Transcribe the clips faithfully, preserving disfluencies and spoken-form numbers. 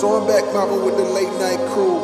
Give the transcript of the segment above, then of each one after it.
So I'm back mobbing with the late night crew.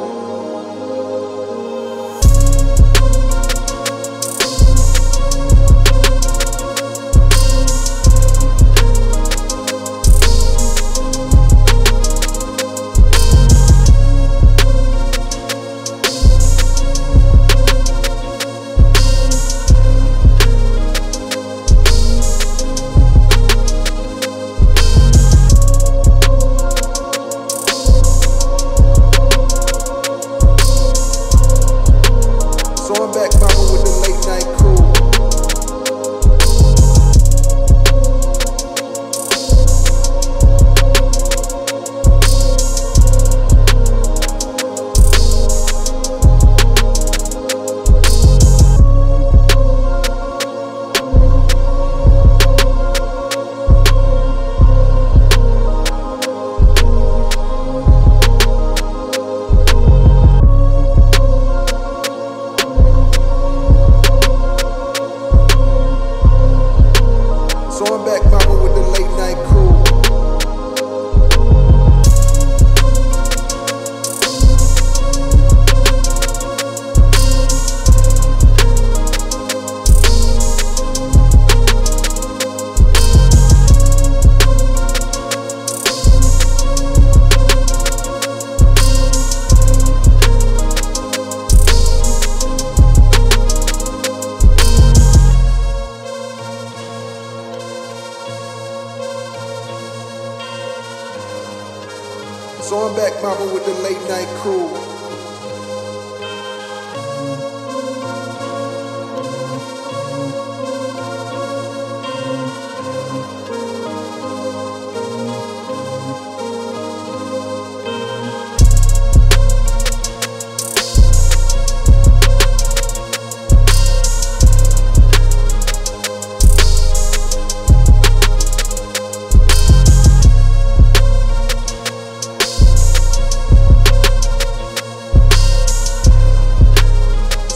So I'm back mobbing with the late night crew.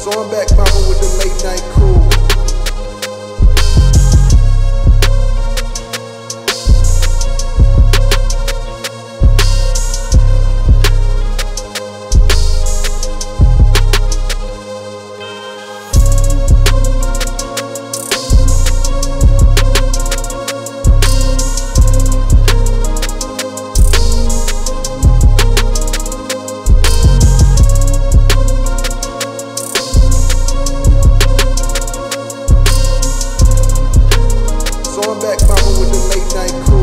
So I'm back mobbing with the late night crew. Back mobbing with the late night crew.